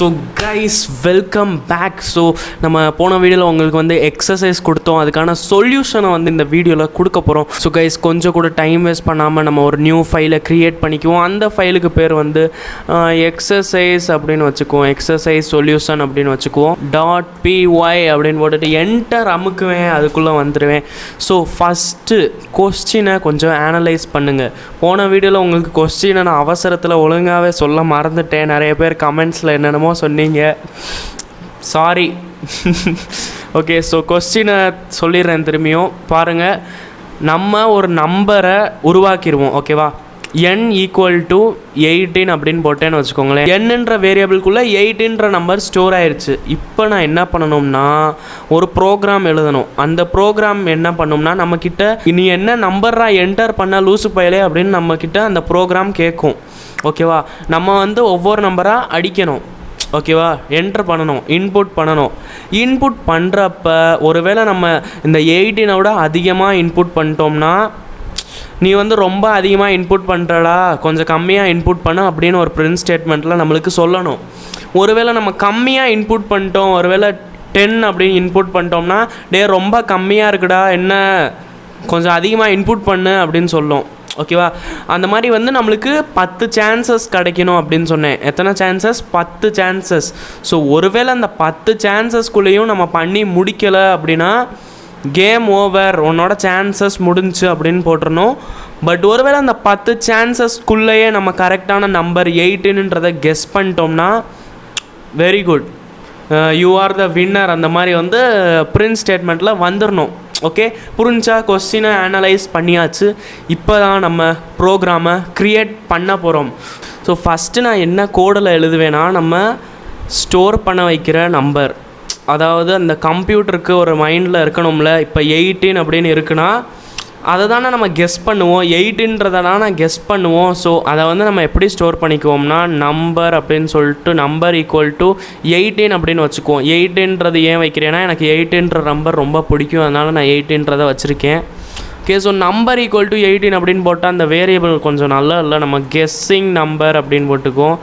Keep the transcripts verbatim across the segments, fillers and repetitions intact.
So guys, welcome back. So nama pona video la ungalku vande exercise kuduthom adukana solution ah vande indha video la kudukaporom. So guys, konja kuda time waste panama nama or new file ah create panikivom. Andha file ku per vande exercise appdinu vechukom, exercise solution appdinu vechukom .py appdinu potu enter amukuven, adukulla vandruven. So first question ah konja analyze pannunga. Pona video la ungalku question na avasarathila olungave solla maranduten, nareya per comments la enna So, sorry. Okay, so question சொல்லிறேன் திரும்பியும் பாருங்க. நம்ம ஒரு நம்பரை உருவாக்கிடுவோம், ஓகேவா? n equal to eighteen அப்படினு போட்டேன்னு வெச்சுக்கோங்களே. n என்ற வேரியபிள் குள்ள eighteen என்ற நம்பர் ஸ்டோர் ஆயிருச்சு. இப்போ நான் என்ன பண்ணனும்னா ஒரு புரோகிராம் எழுதணும். அந்த புரோகிராம் என்ன பண்ணும்னா நமக்கிட்ட இனி என்ன நம்பரா என்டர் பண்ண லூசு பையலே அப்படினு நமக்கிட்ட அந்த புரோகிராம் கேக்கும். ஓகேவா? நம்ம வந்து ஒவ்வொரு நம்பரா அடிக்கணும். ஓகேவா? என்டர் பண்ணனும், இன்புட் பண்ணனும். இன்புட் பண்றப்ப ஒருவேளை நம்ம இந்த eighteen ஓட அதிகமா இன்புட் பண்ணிட்டோம்னா நீ வந்து ரொம்ப அதிகமா இன்புட் பண்றடா, கொஞ்சம் கம்மியா இன்புட் பண்ணு அப்படினு ஒரு print ஸ்டேட்மென்ட்ல நமக்கு சொல்லணும். ஒருவேளை நம்ம கம்மியா இன்புட் பண்ணிட்டோம், ஒருவேளை ten அப்படி இன்புட் பண்ணிட்டோம்னா டே ரொம்ப கம்மியா இருக்குடா, என்ன கொஞ்சம் அதிகமா இன்புட் பண்ணு அப்படினு சொல்லும். ஓகேவா? அந்த மாதிரி வந்து நமக்கு ten chances கிடைக்கணும் அப்படினு சொன்னேன். எத்தனை chances? ten chances. சோ ஒருவேளை அந்த ten chances குள்ளேயும் நம்ம பண்ணி முடிக்கல அப்படினா கேம் ஓவர், உன்னோட chances முடிஞ்சு அப்படினு போட்றணும். பட் ஒருவேளை அந்த ten chances குள்ளேயே நம்ம கரெக்ட்டான நம்பர் eighteen ன்றதை கெஸ் பண்ணிட்டோம்னா very good, you are the winner. அந்த மாதிரி வந்து print ஸ்டேட்மென்ட்ல வந்துறணும். ஓகே, புரிஞ்சா? கொஸ்டினை அனலைஸ் பண்ணியாச்சு. இப்போ தான் நம்ம ப்ரோக்ராமை க்ரியேட் பண்ண போகிறோம். ஸோ ஃபஸ்ட்டு நான் என்ன கோடில் எழுதுவேன்னா நம்ம ஸ்டோர் பண்ண வைக்கிற நம்பர், அதாவது அந்த கம்ப்யூட்டருக்கு ஒரு மைண்டில் இருக்கணும்ல, இப்போ எயிட்டீன் அப்படின்னு இருக்குன்னா அதை தானே நம்ம கெஸ் பண்ணுவோம், எயிட்டின்றதை தான் நான் கெஸ் பண்ணுவோம். ஸோ அதை வந்து நம்ம எப்படி ஸ்டோர் பண்ணிக்குவோம்னா நம்பர் அப்படின்னு சொல்லிட்டு நம்பர் ஈக்குவல் டு எயிட்டீன் அப்படின்னு வச்சுக்குவோம். எயிட்டின்றது ஏன் வைக்கிறேன்னா எனக்கு எயிட்டின்ற நம்பர் ரொம்ப பிடிக்கும், அதனால் நான் எயிட்டின்றதை வச்சுருக்கேன். Okay, so number equal to eighteen அப்படின்னு போட்டால் அந்த வேரியபிள் கொஞ்சம் நல்லா இல்லை, நம்ம கெஸ்ஸிங் நம்பர் அப்படின்னு போட்டுக்குவோம்.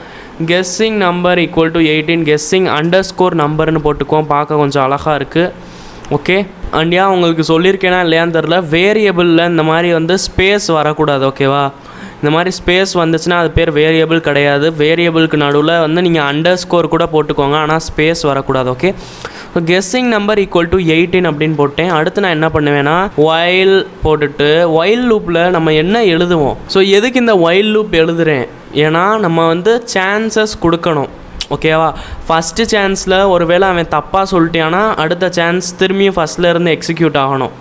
Guessing number equal to eighteen, guessing underscore நம்பர்னு போட்டுக்குவோம், பார்க்க கொஞ்சம் அழகாக இருக்குது. ஓகே, அண்ட் யா உங்களுக்கு சொல்லியிருக்கேன்னா இல்லையான்னு தெரில, வேரியபிளில் இந்த மாதிரி வந்து ஸ்பேஸ் வரக்கூடாது. ஓகேவா? இந்த மாதிரி ஸ்பேஸ் வந்துச்சுன்னா அது பேர் வேரியபிள் கிடையாது. வேரியபிளுக்கு நடுவில் வந்து நீங்கள் அண்டர் ஸ்கோர் கூட போட்டுக்கோங்க, ஆனால் ஸ்பேஸ் வரக்கூடாது. Okay, so guessing number equal to eighteen அப்படின்னு போட்டேன். அடுத்து நான் என்ன பண்ணுவேன்னா ஒயில் போட்டுட்டு ஒயில் லூப்பில் நம்ம என்ன எழுதுவோம். ஸோ எதுக்கு இந்த ஒயில் லூப் எழுதுகிறேன்? ஏன்னா நம்ம வந்து சான்சஸ் கொடுக்கணும். ஓகேவா? ஃபஸ்ட்டு சான்ஸில் ஒருவேளை அவன் தப்பாக சொல்லிட்டானா அடுத்த சான்ஸ் திரும்பியும் ஃபஸ்ட்டில் இருந்து எக்ஸிக்யூட் ஆகணும்.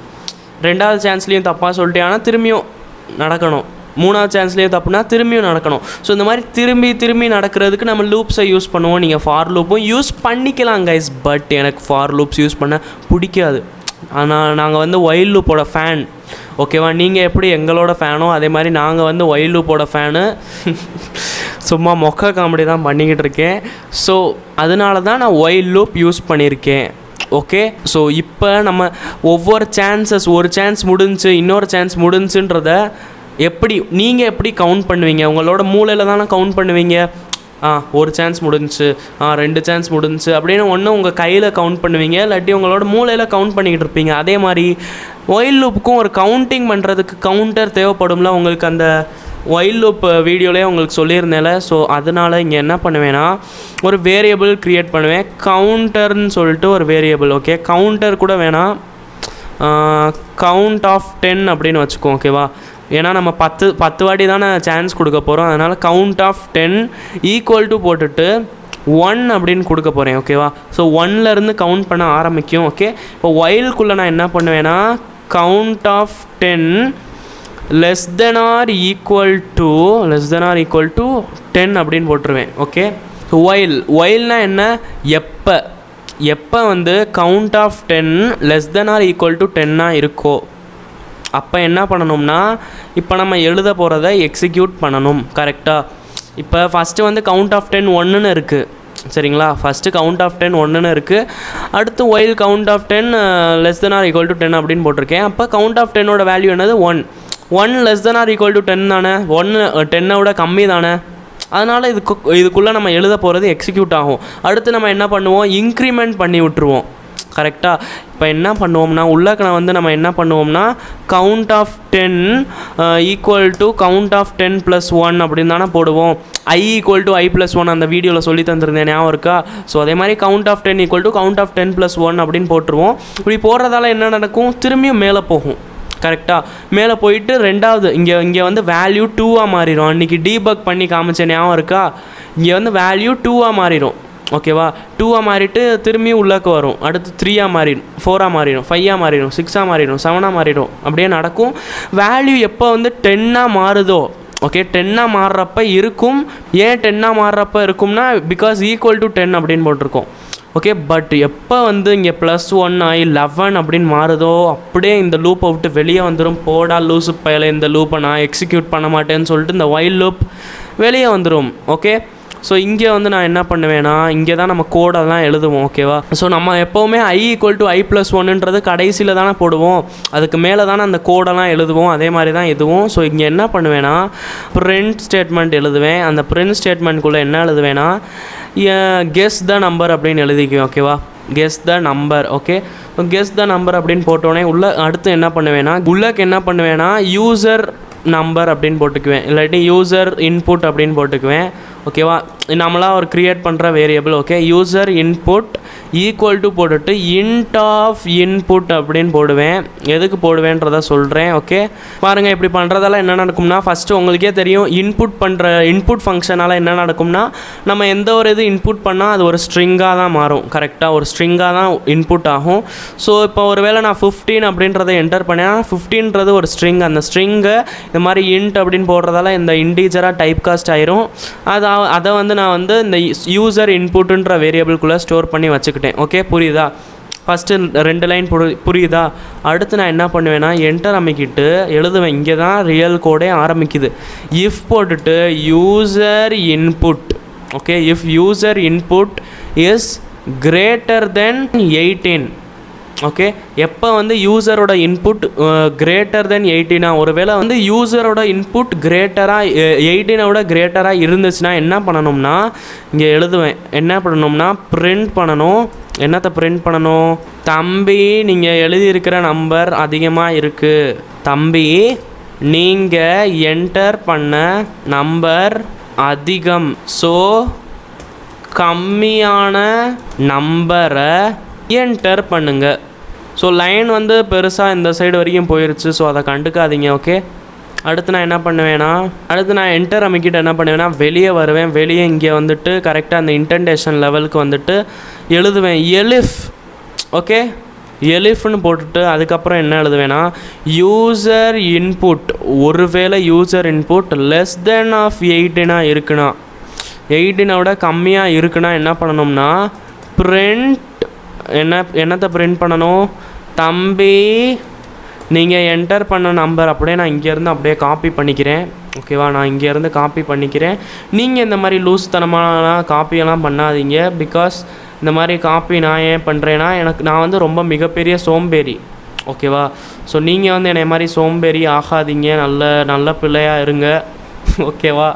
ரெண்டாவது சான்ஸ்லேயும் தப்பாக சொல்லிட்டானா திரும்பியும் நடக்கணும். மூணாவது சான்ஸ்லேயும் தப்புனா திரும்பியும் நடக்கணும். ஸோ இந்த மாதிரி திரும்பி திரும்பி நடக்கிறதுக்கு நம்ம லூப்ஸை யூஸ் பண்ணுவோம். நீங்கள் ஃபார் லூப்பும் யூஸ் பண்ணிக்கலாம் கைஸ், பட் எனக்கு ஃபார் லூப்ஸ் யூஸ் பண்ண பிடிக்காது. ஆனால் நாங்கள் வந்து ஒயில் லூப்போட ஃபேன். ஓகேவா? நீங்கள் எப்படி எங்களோட ஃபேனோ அதே மாதிரி நாங்கள் வந்து ஒயில் லூப்போட ஃபேனு. சும்மா மொக்க காமெடி தான் பண்ணிக்கிட்டு இருக்கேன். ஸோ அதனால தான் நான் ஒயில் லூப் யூஸ் பண்ணியிருக்கேன். ஓகே, ஸோ இப்போ நம்ம ஒவ்வொரு சான்சஸ், ஒரு சான்ஸ் முடிஞ்சு இன்னொரு சான்ஸ் முடிஞ்சுன்றத எப்படி நீங்கள் எப்படி கவுண்ட் பண்ணுவீங்க? உங்களோட மூளையில் தானே கவுண்ட் பண்ணுவீங்க. ஆ, ஒரு சான்ஸ் முடிஞ்சு, ஆ ரெண்டு சான்ஸ் முடிஞ்சு அப்படின்னு ஒன்று உங்கள் கையில் கவுண்ட் பண்ணுவீங்க, இல்லாட்டி உங்களோட மூளையில் கவுண்ட் பண்ணிக்கிட்டு இருப்பீங்க. அதே மாதிரி ஒயில் லூப்புக்கும் ஒரு கவுண்டிங் பண்ணுறதுக்கு கவுண்டர் தேவைப்படும்ல. உங்களுக்கு அந்த ஒயில் லூப் வீடியோலேயே உங்களுக்கு சொல்லியிருந்தேன்ல. ஸோ அதனால் இங்கே என்ன பண்ணுவேன்னா ஒரு வேரியபிள் க்ரியேட் பண்ணுவேன், கவுண்டர்னு சொல்லிட்டு ஒரு வேரியபிள். ஓகே, கவுண்டர் கூட வேணாம், கவுண்ட் ஆஃப் டென் அப்படின்னு வச்சுக்கோம். ஓகேவா? ஏன்னா நம்ம பத்து பத்து வாட்டி தானே சான்ஸ் கொடுக்க போகிறோம், அதனால் count of ten equal to போட்டுட்டு ஒன் அப்படின்னு கொடுக்க போகிறேன். ஓகேவா? ஸோ ஒன்லேருந்து கவுண்ட் பண்ண ஆரம்பிக்கும். ஓகே, இப்போ ஒயிலுக்குள்ளே நான் என்ன பண்ணுவேன்னா count of ten less than or equal to less than or equal to ten அப்படின்னு போட்டுருவேன். ஓகே, ஸோ ஒயில் ஒயில்னால் என்ன? எப்போ எப்போ வந்து count of ten less than or equal to டென்னாக இருக்கோ அப்போ என்ன பண்ணணும்னா இப்போ நம்ம எழுத போகிறத எக்ஸிக்யூட் பண்ணணும். கரெக்டாக? இப்போ ஃபஸ்ட்டு வந்து கவுண்ட் ஆஃப் டென் ஒன்றுன்னு இருக்குது, சரிங்களா? ஃபஸ்ட்டு கவுண்ட் ஆஃப் டென் ஒன்றுன்னு இருக்குது. அடுத்து while count of ten less than or equal to ten அப்படின்னு போட்டிருக்கேன். அப்போ கவுண்ட் ஆஃப் டென்னோட வேல்யூ என்னது? One. One less than or equal to ten தானே, ஒன்று டென்னை விட கம்மி தானே. அதனால இதுக்கு இதுக்குள்ள நம்ம எழுத போறது எக்ஸிக்யூட் ஆகும். அடுத்து நம்ம என்ன பண்ணுவோம், இன்கிரிமென்ட் பண்ணி விட்டுருவோம். கரெக்ட்டா இப்போ என்ன பண்ணுவோம்னா, உள்ளக்க வந்து நம்ம என்ன பண்ணுவோம்னா count of ten equal to count of ten plus one அப்படின தான போடுவோம். I equal to I plus one அந்த வீடியோல சொல்லி தந்திருந்தேன், ஞாபகம் இருக்கா? சோ அதே மாதிரி count of ten equal to count of ten plus one அப்படின போடுறோம். இப்படி போடுறதால என்ன நடக்கும், திரும்பியும் மேலே போகும். கரெக்ட்டா மேலே போயிடு இரண்டாவது இங்க இங்க வந்து value two ஆ மாறிரும். அன்னைக்கு debug பண்ணி காமிச்சேன், ஞாபகம் இருக்கா? இங்க வந்து value two ஆ மாறிரும். ஓகேவா, two ஆ மாறிட்டு திரும்பி உள்ளக்க வரும். அடுத்து three ஆ மாறிடும், four ஆ மாறிடும், five ஆ மாறிடும், six ஆ மாறிடும், seven ஆ மாறிடும். அப்படியே நடக்கும். வேல்யூ எப்போ வந்து ten ஆ மாறுதோ, ஓகே ten ஆ மாறறப்ப இருக்கும். ஏன் ten ஆ மாறறப்ப இருக்கும்னா because equal to ten அப்படினு போட்டுருக்கோம். ஓகே, பட் எப்போ வந்து இங்கே ப்ளஸ் ஒன் ஆகி லெவன் அப்படின்னு மாறுதோ அப்படியே இந்த லூப்பை விட்டு வெளியே வந்துடும். போடா லூஸு பையில, இந்த லூப்பை நான் எக்ஸிக்யூட் பண்ண மாட்டேன்னு சொல்லிட்டு இந்த வைல் லூப் வெளியே வந்துடும். ஓகே, ஸோ இங்கே வந்து நான் என்ன பண்ணுவேன்னா, இங்கே தான் நம்ம கோடெல்லாம் எழுதுவோம். ஓகேவா, ஸோ நம்ம எப்போவுமே I equal to I plus ஒன்றுன்றது கடைசியில் தானே போடுவோம், அதுக்கு மேலே தானே அந்த கோடெல்லாம் எழுதுவோம். அதே மாதிரி தான் இதுவும். ஸோ இங்கே என்ன பண்ணுவேன்னா பிரிண்ட் ஸ்டேட்மெண்ட் எழுதுவேன். அந்த பிரிண்ட் ஸ்டேட்மெண்ட்குள்ளே என்ன எழுதுவேன்னா கெஸ் த நம்பர் அப்படின்னு எழுதிக்குவேன். ஓகேவா, guess the number. Okay, guess the number அப்படின்னு போட்டோடனே உள்ள அடுத்து என்ன பண்ணுவேன்னா உள்ளக்கு என்ன பண்ணுவேன்னா யூசர் நம்பர் அப்படின்னு போட்டுக்குவேன், இல்லாட்டி யூசர் இன்புட் அப்படின்னு போட்டுக்குவேன். ஓகேவா, நம்மளாக ஒரு க்ரியேட் பண்ணுற variable. Okay, user input equal to போட்டுட்டு இன்ட் ஆஃப் இன்புட் அப்படின்னு போடுவேன். எதுக்கு போடுவேன்றதை சொல்கிறேன். ஓகே பாருங்கள், இப்படி பண்ணுறதால என்ன நடக்கும்னா ஃபஸ்ட்டு உங்களுக்கே தெரியும் இன்புட் பண்ணுற இன்புட் ஃபங்க்ஷனால் என்ன நடக்கும்னா நம்ம எந்த ஒரு இது இன்புட் பண்ணால் அது ஒரு ஸ்ட்ரிங்காக தான் மாறும். கரெக்டாக ஒரு ஸ்ட்ரிங்காக தான் இன்புட் ஆகும். ஸோ இப்போ ஒரு வேளை நான் ஃபிஃப்டீன் அப்படின்றத என்டர் பண்ணேன், ஃபிஃப்டீன்றது ஒரு ஸ்ட்ரிங். அந்த ஸ்ட்ரிங்கை இந்த மாதிரி இன்ட் அப்படின்னு போடுறதால இந்த இன்டீஜராக டைப் காஸ்ட் ஆயிரும். அது அதை வந்து நான் வந்து இந்த யூசர் இன்புட்டுன்ற வேரியபிள்குள்ளே ஸ்டோர் பண்ணி வச்சுக்கிட்டேன். ஓகே புரியுதா, ஃபஸ்ட்டு ரெண்டு லைன் புரியுதா? அடுத்து நான் என்ன பண்ணுவேன்னா என்டர் அமைக்கிட்டு எழுதுவேன். இங்கே தான் ரியல் கோடே ஆரம்பிக்குது. இஃப் போட்டுட்டு user input. Okay, if user input is greater than eighteen. Okay, எப்போ வந்து யூசரோட இன்புட் கிரேட்டர் தென் எயிட்டீனா, ஒருவேளை வந்து யூசரோட இன்புட் கிரேட்டராக எயிட்டீனோட கிரேட்டராக இருந்துச்சுன்னா என்ன பண்ணணும்னா இங்கே எழுதுவேன். என்ன பண்ணணும்னா பிரிண்ட் பண்ணணும். என்னத்தை பிரிண்ட் பண்ணணும்? தம்பி நீங்கள் எழுதியிருக்கிற நம்பர் அதிகமாக இருக்குது, தம்பி நீங்கள் என்டர் பண்ண நம்பர் அதிகம், ஸோ கம்மியான நம்பரை என்டர் பண்ணுங்க. ஸோ லைன் வந்து பெருசாக இந்த சைடு வரைக்கும் போயிடுச்சு, ஸோ அதை கண்டுக்காதீங்க. ஓகே, அடுத்து நான் என்ன பண்ணுவேன்னா அடுத்து நான் என்டர் அமைக்கிட்டு என்ன பண்ணுவேன்னா வெளியே வருவேன். வெளியே இங்கே வந்துட்டு கரெக்டாக அந்த இன்டென்டேஷன் லெவலுக்கு வந்துட்டு எழுதுவேன் எலிஃப். ஓகே, எலிஃப்னு போட்டுட்டு அதுக்கப்புறம் என்ன எழுதுவேன்னா யூசர் இன்புட் ஒருவேளை user input less than of எயிட்டினா இருக்குன்னா, எயிட்டினோட கம்மியாக இருக்குன்னா என்ன பண்ணணும்னா பிரிண்ட் என்ன என்னத்தை பிரிண்ட் பண்ணணும்? தம்பி நீங்கள் என்டர் பண்ண நம்பர். அப்படியே நான் இங்கேருந்து அப்படியே காப்பி பண்ணிக்கிறேன். ஓகேவா, நான் இங்கேருந்து காப்பி பண்ணிக்கிறேன். நீங்கள் இந்த மாதிரி லூஸ் தனமாலாம் காப்பியெல்லாம் பண்ணாதீங்க. பிகாஸ் இந்த மாதிரி காப்பி நான் ஏன் பண்ணுறேன்னா எனக்கு நான் வந்து ரொம்ப மிகப்பெரிய சோம்பேறி. ஓகேவா, ஸோ நீங்கள் வந்து என்னை மாதிரி சோம்பேறி ஆகாதீங்க, நல்ல நல்ல பிள்ளையாக இருங்க. ஓகேவா,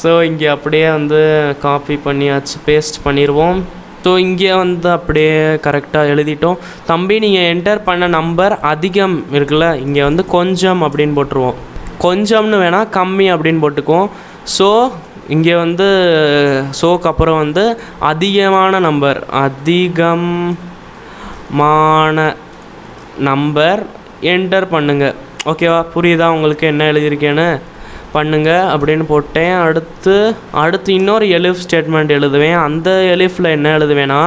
ஸோ இங்கே அப்படியே வந்து காப்பி பண்ணியாச்சு, பேஸ்ட் பண்ணிடுவோம். ஸோ இங்கே வந்து அப்படியே கரெக்டாக எழுதிட்டோம். தம்பி நீங்கள் என்டர் பண்ண நம்பர் அதிகம் இருக்குல்ல, இங்கே வந்து கொஞ்சம் அப்படின்னு போட்டுருவோம். கொஞ்சம்னு வேணால் கம்மி அப்படின்னு போட்டுக்குவோம். ஸோ இங்கே வந்து ஸோக்கு அப்புறம் வந்து அதிகமான நம்பர், அதிகமான நம்பர் என்டர் பண்ணுங்க. ஓகேவா, புரியுதா உங்களுக்கு என்ன எழுதியிருக்கேன்னு? பண்ணுங்க அப்படின்னு போட்டேன். அடுத்து அடுத்து இன்னொரு எலிஃப் ஸ்டேட்மெண்ட் எழுதுவேன். அந்த எலிஃபில் என்ன எழுதுவேன்னா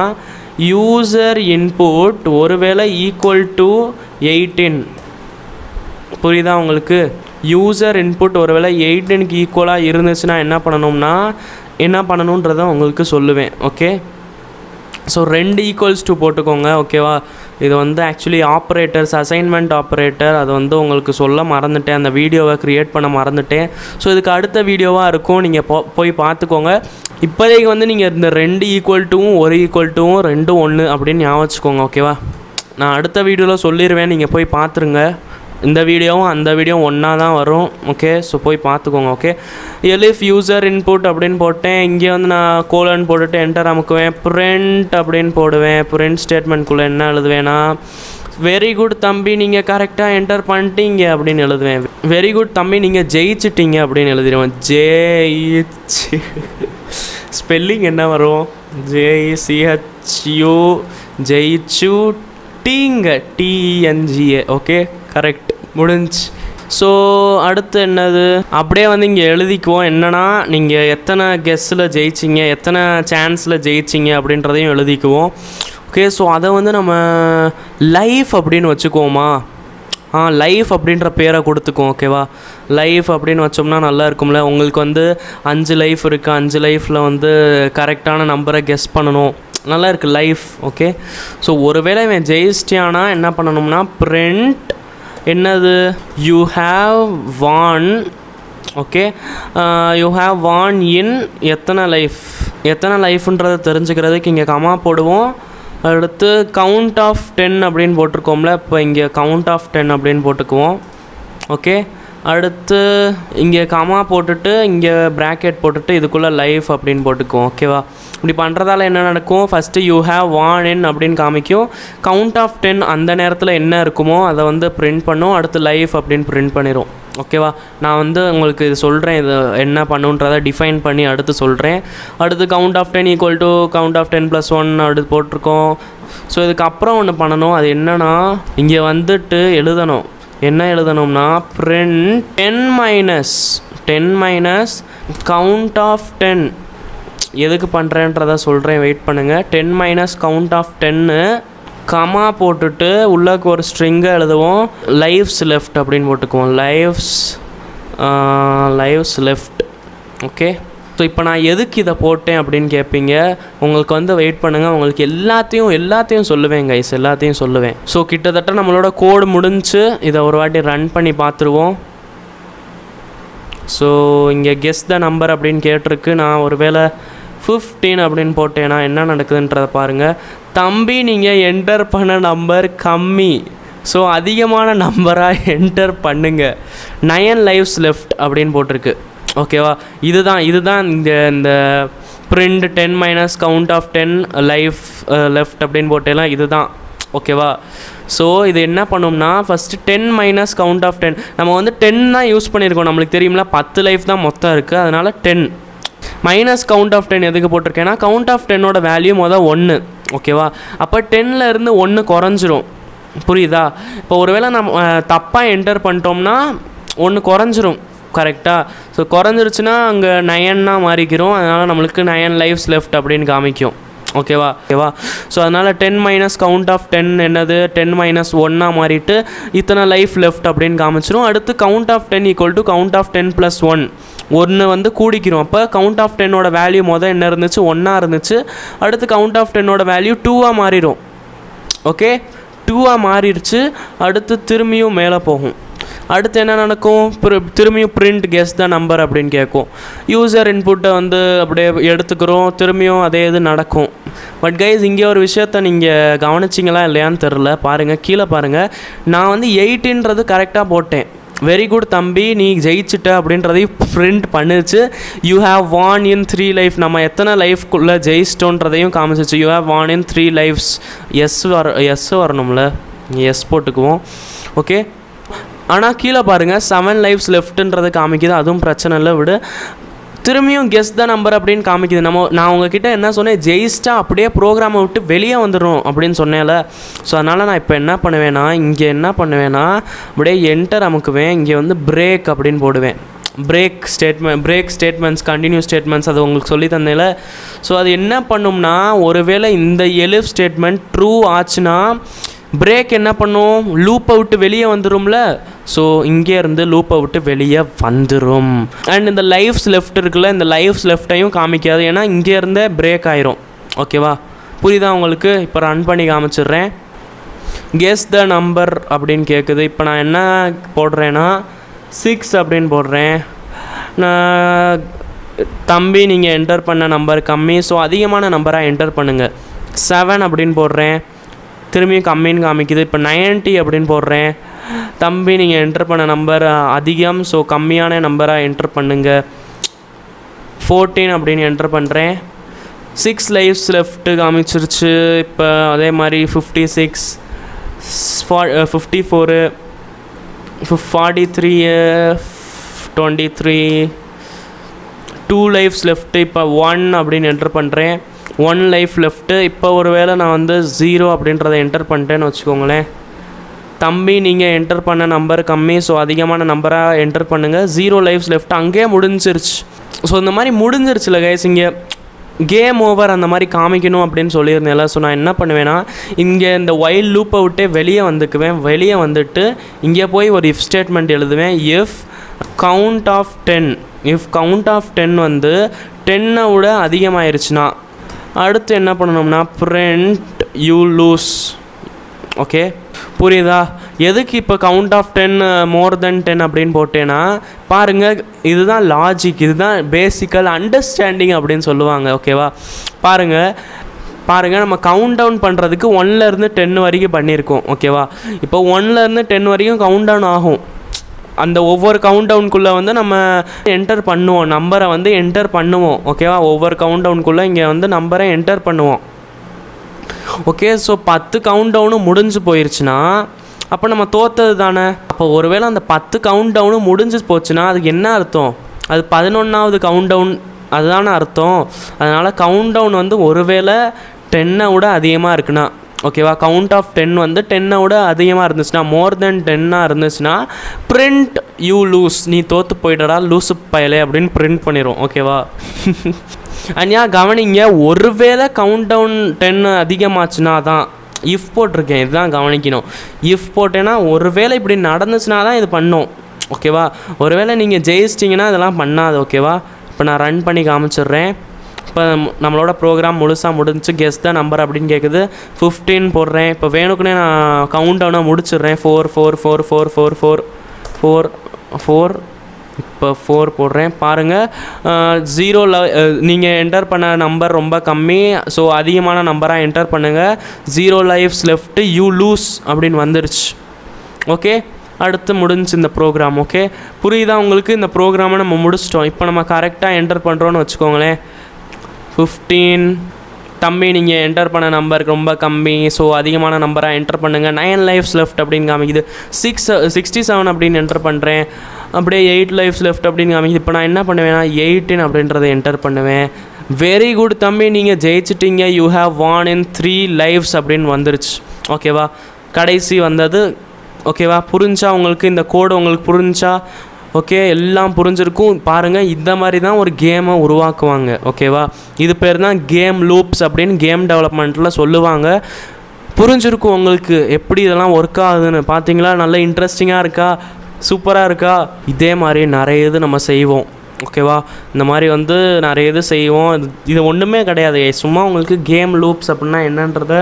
யூசர் இன்புட் ஒருவேளை ஈக்குவல் டு எயிட்டீன். புரியுதா உங்களுக்கு? யூசர் இன்புட் ஒருவேளை எயிட்டீனுக்கு ஈக்குவலாக இருந்துச்சுன்னா என்ன பண்ணணும்னா என்ன பண்ணணுன்றதை உங்களுக்கு சொல்லுவேன். ஓகே, ஸோ ரெண்டு ஈக்குவல்ஸ் டூ போட்டுக்கோங்க. ஓகேவா, இது வந்து ஆக்சுவலி ஆப்ரேட்டர்ஸ் அசைன்மெண்ட் ஆப்ரேட்டர், அது வந்து உங்களுக்கு சொல்ல மறந்துட்டேன், அந்த வீடியோவை க்ரியேட் பண்ண மறந்துட்டேன். ஸோ இதுக்கு அடுத்த வீடியோவாக இருக்கும், நீங்கள் போ போய் பார்த்துக்கோங்க. இப்போதைக்கு வந்து நீங்கள் இந்த ரெண்டு ஈக்குவல் டூவும் ஒரு ஈக்குவல் டூவும் ரெண்டு ஒன்று அப்படின்னு ஞாபகம் வச்சுக்கோங்க. ஓகேவா, நான் அடுத்த வீடியோவில் சொல்லிடுவேன், நீங்கள் போய் பார்த்துருங்க. இந்த வீடியோவும் அந்த வீடியோவும் ஒண்ணா தான் வரும் ஓகே சோ போய் பாத்துக்கோங்க ஓகே elif user input அப்படிን போட்டேன் இங்க வந்து நான் colon போட்டுட்டு enter அமுக்குவேன் print அப்படிን போடுவேன் print statement குள்ள என்ன எழுதுவேனா very good தம்பி நீங்க கரெக்ட்டா enter பண்ணிட்டீங்க அப்படிን எழுதுவேன் very good தம்பி நீங்க ஜெயிச்சிட்டீங்க அப்படிን எழுதிடுவேன் ஜெயிச்சி spelling என்ன வரும் j e c h u ஜெயிச்சு டிங்க t e n g a okay correct முடிஞ்சு சோ அடுத்து என்னது அப்படியே வந்து இங்க எழுதிக்குவோம் என்னன்னா நீங்க எத்தனை கெஸ்ல ஜெயிச்சீங்க எத்தனை சான்ஸ்ல ஜெயிச்சீங்க அப்படின்றதையும் எழுதிக்குவோம் ஓகே சோ அத வந்து நம்ம லைஃப் அப்படினு வெச்சுக்குவோமா ஆ லைஃப் அப்படின்ற பேரை கொடுத்துக்குவோம் ஓகேவா லைஃப் அப்படினு வெச்சோம்னா நல்லா இருக்கும்ல உங்களுக்கு வந்து five லைஃப் இருக்கு five லைஃப்ல வந்து கரெக்ட்டான நம்பரை கெஸ் பண்ணனும் நல்லா இருக்கு லைஃப் ஓகே சோ ஒருவேளை நான் ஜெயிச்சிட்டானா என்ன பண்ணனும்னா print Another, you have won, okay? Uh, you have won in Yatana life. Yatana life under the Taranjagra King Kama Podovo, the count of ten abrin water comla, Pinga count of ten abrin water okay? அடுத்து இங்க gamma போட்டுட்டு இங்க bracket போட்டுட்டு இதுக்குள்ள life அப்படிን போட்டுக்கோ ஓகேவா இப்படி பண்றதால என்ன நடக்கும் first you have one in அப்படிን காமிக்கும் கவுண்ட் ஆஃப் ten அந்த நேரத்துல என்ன இருக்குமோ அத வந்து print பண்ணோம் அடுத்து லைஃப் அப்படிን print பண்ணிரோம் ஓகேவா நான் வந்து உங்களுக்கு இது சொல்றேன் இது என்ன பண்ணுன்றதை டிஃபைன் பண்ணி அடுத்து சொல்றேன் அடுத்து count of ten equal to count of ten plus one அப்படி போட்டுறோம் சோ இதுக்கு அப்புறம் என்ன பண்ணனும் அது என்னன்னா இங்க வந்துட்டு எழுதணும் என்ன எழுதணும்னா print ten minus ten minus count of ten எதுக்கு பண்றேன்றத சொல்றேன் வெயிட் பண்ணுங்க ten minus count of ten comma போட்டுட்டு உள்ளக்கு ஒரு string எழுதுவோம் lives left அப்படினு போட்டுக்குவோம் lives lives left okay so இப்போ நான் எதுக்கு இத போட்டேன் அப்படினு கேப்பீங்க உங்களுக்கு வந்து வெயிட் பண்ணுங்க உங்களுக்கு எல்லாத்தையும் எல்லாத்தையும் சொல்லுவேன் गाइस எல்லாத்தையும் சொல்லுவேன் சோ கிட்டத்தட்ட நம்மளோட கோட் முடிஞ்சு இத ஒரு வாட்டி ரன் பண்ணி பாத்துருவோம் சோ இங்க guess the number அப்படினு கேட்டிருக்கு நான் ஒருவேளை fifteen அப்படினு போட்டேனா என்ன நடக்குதுன்றத பாருங்க தம்பி நீங்க enter பண்ண நம்பர் கம்மி சோ அதிகமான நம்பரா enter பண்ணுங்க nine lives left அப்படினு போட்டுருக்கு Okay, this is the print ten minus count of ten life uh, left up in botella. Okay, so this is the first ten minus count of ten. We ten na use ten life na ten minus count of ten. Count of ten oda value one. Okay, so ten la irundhu one koranjirum. Puriyudha ipo oruvela nam thappa enter pannitomna one koranjirum. Correct so koranjiruchuna anga nine na maarikirom adanaala namalukku nine lives left appdin kaamikkum okay va okay va so adanaala ten minus count of ten enadhu ten minus one na maariittu itana life left appdin kaamichirum aduthu count of ten equal to count of ten plus one one வந்து கூடிக்கிறோம் அப்ப count of ten oda value moda enna irundhuchu one ah irundhuchu aduthu count of ten oda value two ah maarirom okay two ah maariruchu aduthu thirumiyum mele pogum அடுத்து என்ன நடக்கும் திரும்பியும் print guess the number அப்படிን கேக்கும் user input வந்து அப்படியே எடுத்துக்கறோம் திரும்பியும் அதே இது நடக்கும் but guys இங்க ஒரு விஷயத்தை நீங்க கவனிச்சீங்களா இல்லையான்னு தெரியல பாருங்க கீழ பாருங்க நான் வந்து eight ன்றது கரெக்ட்டா போட்டேன் very good தம்பி நீ ஜெயிச்சிட்ட அப்படின்றதை print பண்ணிருச்சு you have won in three life நம்ம எத்தனை லைஃப் குள்ள ஜெயிச்சிட்டோம்ன்றதையும் காமிச்சிச்சு you have won in three lives yes yes வரணும்ல yes போட்டுக்குவோம் ஓகே ஆனா கீழ பாருங்க seven lives leftன்றது காமிக்குது அதுவும் பிரச்சனை இல்ல விடு திரும்பியும் guess the number அப்படிን காமிக்குது நம்ம நான் உங்ககிட்ட என்ன சொன்னேன் ஜெயிஸ்டா அப்படியே புரோகிராமை விட்டு வெளிய வந்துரும் அப்படினு சொன்னேல சோ அதனால நான் இப்போ என்ன பண்ணுவேனா இங்க என்ன பண்ணுவேனா அப்படியே enter அமுக்குவேன் இங்க வந்து break அப்படினு போடுவேன் break statement break statements continue statements அது உங்களுக்கு சொல்லி தந்தேல சோ அது என்ன பண்ணும்னா ஒருவேளை இந்த elif statement true ஆச்சுனா break என்ன பண்ணும் loop out வெளிய வந்துரும்ல சோ இங்க இருந்து loop out வெளிய வந்துரும் and இந்த lives left இருக்குல இந்த lives left ஐயும் காமிக்காது ஏனா இங்க இருந்தே break ஆயிரும் ஓகேவா புரியுதா உங்களுக்கு இப்போ ரன் பண்ணி காமிச்சிறேன் guess the number அப்படிን கேக்குது இப்போ நான் என்ன போடுறேனா six அப்படின் போடுறேன் நான் தம்பி நீங்க enter பண்ண நம்பர் கம்மி சோ அதிகமான நம்பரா enter பண்ணுங்க seven அப்படின் போடுறேன் திரும்பியும் கம்மின் காமிக்குது இப்போ ninety அப்படிን போடுறேன் தம்பி நீங்கள் என்டர் பண்ண நம்பர் அதிகம் ஸோ கம்மியான நம்பராக என்டர் பண்ணுங்க. ஃபோர்டீன் அப்படின்னு என்டர் பண்ணுறேன். சிக்ஸ் லைவ்ஸ் லெஃப்ட்டு காமிச்சிருச்சு. இப்போ அதே மாதிரி ஃபிஃப்டி சிக்ஸ் ஃபா fifty four forty three twenty three two lives left. இப்போ ஒன் அப்படின்னு என்டர் பண்ணுறேன். One life left. இப்போ ஒரு வேளை நான் வந்து ஜீரோ அப்படின்றத என்டர் பண்ணிட்டேன்னு வச்சுக்கோங்களேன். தம்பி நீங்கள் என்டர் பண்ண நம்பர் கம்மி ஸோ அதிகமான நம்பராக என்டர் பண்ணுங்கள். Zero lives left. அங்கேயே முடிஞ்சிருச்சு. ஸோ இந்த மாதிரி முடிஞ்சிருச்சுல கைஸ். இங்கே கேம் ஓவர் அந்த மாதிரி காமிக்கணும் அப்படின்னு சொல்லியிருந்தேன்ல. ஸோ நான் என்ன பண்ணுவேன்னா இங்கே இந்த வைல் லூப்பை விட்டே வெளியே வந்துக்குவேன். வெளியே வந்துட்டு இங்கே போய் ஒரு இஃப் ஸ்டேட்மெண்ட் எழுதுவேன். If count of ten if count of ten வந்து டென்னை விட அதிகமாகிருச்சுன்னா அடுத்து என்ன பண்ணணும்னா பிரிண்ட் யூ லூஸ். ஓகே புரியுதா? எதுக்கு இப்போ count of ten more than ten அப்படின்னு போட்டேன்னா பாருங்கள், இதுதான் லாஜிக், இதுதான் பேசிக்கல் அண்டர்ஸ்டாண்டிங் அப்படின்னு சொல்லுவாங்க. ஓகேவா? பாருங்கள் பாருங்கள் நம்ம கவுண்ட் டவுன் பண்ணுறதுக்கு ஒன்லேருந்து டென் வரைக்கும் பண்ணியிருக்கோம். ஓகேவா? இப்போ ஒன்லேருந்து டென் வரைக்கும் கவுண்ட் டவுன் ஆகும். அந்த ஒவ்வொரு கவுண்ட் டவுனுக்குள்ளே வந்து நம்ம என்டர் பண்ணுவோம், நம்பரை வந்து என்டர் பண்ணுவோம். ஓகேவா? ஒவ்வொரு கவுண்ட் டவுனுக்குள்ளே இங்கே வந்து நம்பரை என்டர் பண்ணுவோம். ஓகே, ஸோ பத்து கவுண்ட் டவுனும் முடிஞ்சு போயிடுச்சுன்னா அப்போ நம்ம தோற்றது தானே. அப்போ ஒருவேளை அந்த பத்து கவுண்ட் டவுனும் முடிஞ்சு போச்சுன்னா அதுக்கு என்ன அர்த்தம்? அது பதினொன்றாவது கவுண்ட் டவுன், அதுதானே அர்த்தம். அதனால் கவுண்ட் டவுன் வந்து ஒருவேளை டென்னை விட அதிகமாக இருக்குன்னா, ஓகேவா, கவுண்ட் ஆஃப் டென் வந்து டென்னை விட அதிகமாக இருந்துச்சுன்னா, மோர் தென் டென்னாக இருந்துச்சுன்னா பிரிண்ட் யூ லூஸ், நீ தோற்று போய்டடா லூஸு பயலே அப்படின்னு பிரிண்ட் பண்ணிடுவோம். ஓகேவா? அண்யா கவனிங்க, ஒருவேளை கவுண்ட் டவுன் டென் அதிகமாச்சுன்னா தான் இஃப் போட்டிருக்கேன், இதுதான் கவனிக்கணும். இஃப் போட்டேன்னா ஒருவேளை இப்படி நடந்துச்சுன்னா தான் இது பண்ணோம். ஓகேவா? ஒருவேளை நீங்கள் ஜெயிச்சிட்டிங்கன்னா இதெல்லாம் பண்ணாது. ஓகேவா? இப்போ நான் ரன் பண்ணி காமிச்சிடுறேன். இப்போ நம்மளோட ப்ரோக்ராம் முழுசாக முடிஞ்சு. கெஸ் த நம்பர் அப்படின்னு கேட்குது. ஃபிஃப்டீன் போடுறேன். இப்போ வேணுக்குன்னே நான் கவுண்ட் டவுனை முடிச்சிடுறேன். Four four four four four four four four இப்போ ஃபோர் போடுறேன். பாருங்கள், ஜீரோவில் நீங்கள் என்டர் பண்ண நம்பர் ரொம்ப கம்மி, ஸோ அதிகமான நம்பராக என்டர் பண்ணுங்கள். Zero lives left you lose அப்படின்னு வந்துருச்சு. ஓகே, அடுத்து முடிஞ்சு இந்த ப்ரோக்ராம். ஓகே, புரியுதா உங்களுக்கு? இந்த ப்ரோக்ராமை நம்ம முடிச்சிட்டோம். இப்போ நம்ம கரெக்டாக என்டர் பண்ணுறோன்னு வச்சுக்கோங்களேன். ஃபிஃப்டீன். தம்பி நீங்கள் என்டர் பண்ண நம்பர் ரொம்ப கம்மி, ஸோ அதிகமான நம்பராக என்டர் பண்ணுங்கள். நைன் லைஃப்ஸ் லெஃப்ட் அப்படின்னு காமிக்குது. சிக்ஸ் சிக்ஸ்டி செவன் அப்படின்னு என்டர் பண்ணுறேன். அப்படியே எயிட் லைஃப்ஸ் லெஃப்ட் அப்படின்னு காமிக்குது. இப்போ நான் என்ன பண்ணுவேன்னா எயிட்டின் அப்படின்றத என்டர் பண்ணுவேன். வெரி குட் தம்பி, நீங்கள் ஜெயிச்சிட்டிங்க, you have won in three lives அப்படின்னு வந்துருச்சு. ஓகேவா? கடைசி வந்தது. ஓகேவா? புரிஞ்சா உங்களுக்கு இந்த கோடு? உங்களுக்கு புரிஞ்சா? ஓகே, எல்லாம் புரிஞ்சிருக்கும். பாருங்கள், இந்த மாதிரி தான் ஒரு கேமை உருவாக்குவாங்க. ஓகேவா? இது பேர் தான் கேம் லூப்ஸ் அப்படின்னு கேம் டெவலப்மெண்ட்டில் சொல்லுவாங்க. புரிஞ்சிருக்கும் உங்களுக்கு எப்படி இதெல்லாம் ஒர்க் ஆகுதுன்னு. பார்த்தீங்களா? நல்ல இன்ட்ரெஸ்டிங்காக இருக்கா? சூப்பராக இருக்கா? இதே மாதிரி நிறைய இது நம்ம செய்வோம். ஓகேவா? இந்த மாதிரி வந்து நிறைய இது செய்வோம். இது ஒன்றுமே கிடையாது, சும்மா உங்களுக்கு கேம் லூப்ஸ் அப்படின்னா என்னன்றதை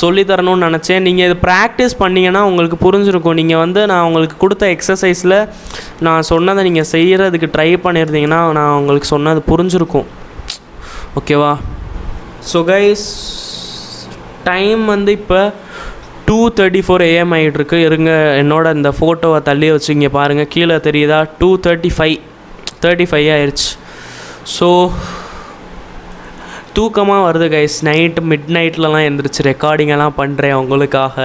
சொல்லித்தரணும்னு நினச்சேன். நீங்கள் இது ப்ராக்டிஸ் பண்ணிங்கன்னா உங்களுக்கு புரிஞ்சிருக்கும். நீங்கள் வந்து நான் உங்களுக்கு கொடுத்த எக்ஸசைஸில் நான் சொன்னதை நீங்கள் செய்கிறதுக்கு ட்ரை பண்ணியிருந்தீங்கன்னா நான் உங்களுக்கு சொன்னது புரிஞ்சிருக்கும். ஓகேவா? ஸோ கைஸ், டைம் வந்து இப்போ டூ தேர்ட்டி ஃபோர் ஏஎம் ஆகிட்ருக்கு. இருங்க, என்னோட இந்த ஃபோட்டோவை தள்ளி வச்சுங்க. பாருங்கள், கீழே தெரியுதா? Two thirty five thirty five ஆயிடுச்சு. ஸோ தூக்கமாக வருது கைஸ். நைட்டு மிட் நைட்லலாம் எழுந்திரிச்சு ரெக்கார்டிங்கெல்லாம் பண்ணுறேன் உங்களுக்காக.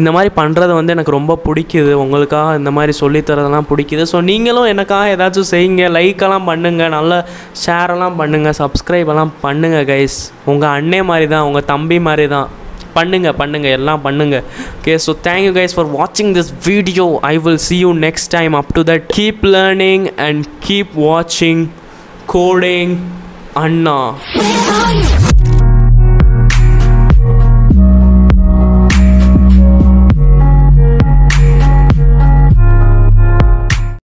இந்த மாதிரி பண்ணுறது வந்து எனக்கு ரொம்ப பிடிக்குது. உங்களுக்காக இந்த மாதிரி சொல்லித்தரதெல்லாம் பிடிக்குது. ஸோ நீங்களும் எனக்காக ஏதாச்சும் செய்யுங்க, லைக்கெல்லாம் பண்ணுங்கள், நல்லா ஷேரெல்லாம் பண்ணுங்கள், சப்ஸ்கிரைபெல்லாம் பண்ணுங்கள் கைஸ். உங்கள் அண்ணே மாதிரி தான், உங்கள் தம்பி மாதிரி தான். பண்ணுங்கள் பண்ணுங்கள், எல்லாம் பண்ணுங்கள். Okay, so thank you guys for வாட்சிங் this video. I will see you next time. Up to that, keep learning and keep watching Coding Anna.